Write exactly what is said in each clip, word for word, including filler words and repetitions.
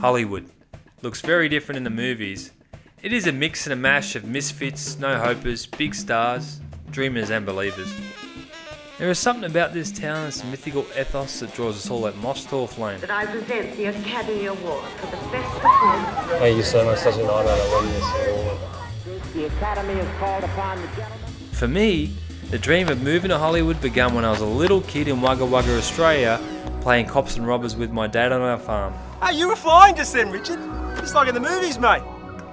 Hollywood looks very different in the movies. It is a mix and a mash of misfits, no-hopers, big stars, dreamers and believers. There is something about this town and some mythical ethos that draws us all at Moss to Flame. That I present the Academy Award for the best performance. Thank you so much, such an honour to win this award. The Academy is called upon the gentleman. For me, the dream of moving to Hollywood began when I was a little kid in Wagga Wagga, Australia, playing cops and robbers with my dad on our farm. Hey, you were flying just then, Richard. Just like in the movies, mate.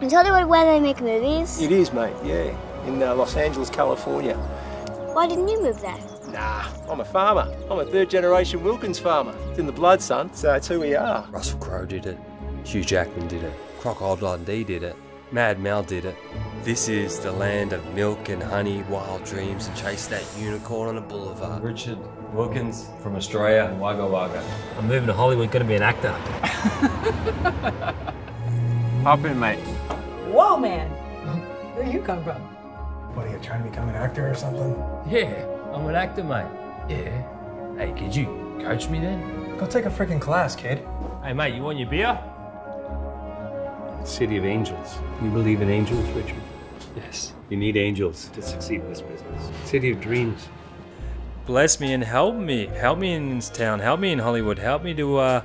Is Hollywood where they make movies? It is, mate, yeah. In uh, Los Angeles, California. Why didn't you move there? Nah, I'm a farmer. I'm a third generation Wilkins farmer. It's in the blood, son, so that's who we are. Russell Crowe did it. Hugh Jackman did it. Crocodile Dundee did it. Mad Mel did it. This is the land of milk and honey, wild dreams, and chase that unicorn on a boulevard. Richard Wilkins from Australia, Wagga Wagga. I'm moving to Hollywood, gonna be an actor. Hop in, mate. Whoa, man. Where you come from? What, are you trying to become an actor or something? Yeah, I'm an actor, mate. Yeah. Hey, could you coach me then? Go take a freaking class, kid. Hey, mate, you want your beer? City of angels. You believe in angels, Richard? Yes. You need angels to succeed in this business. City of dreams. Bless me and help me. Help me in this town. Help me in Hollywood. Help me to uh,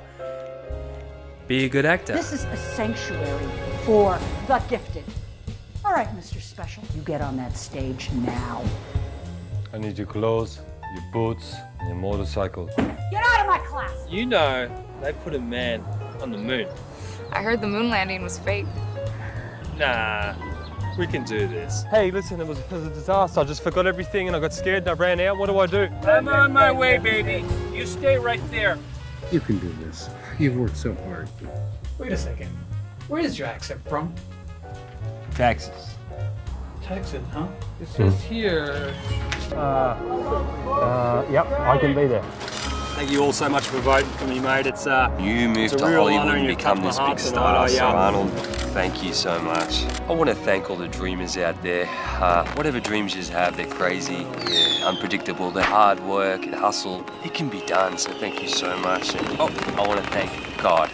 be a good actor. This is a sanctuary for the gifted. All right, Mister Special, you get on that stage now. I need your clothes, your boots, and your motorcycle. Get out of my class! You know, they put a man on the moon. I heard the moon landing was fake. Nah, we can do this. Hey, listen, it was, it was a disaster. I just forgot everything and I got scared and I ran out. What do I do? I'm on my way, baby. You stay right there. You can do this. You've worked so hard. Wait a second. Where is your accent from? Texas. Texas, huh? It says hmm. here. Uh, uh, yep, I can be there. Thank you all so much for voting for me, mate. It's uh, you moved it's a real to Hollywood and become this big star. So Arnold, thank you so much. I want to thank all the dreamers out there. Uh, whatever dreams you have, they're crazy, they're unpredictable, they're hard work and hustle. It can be done. So thank you so much. And oh, I want to thank God.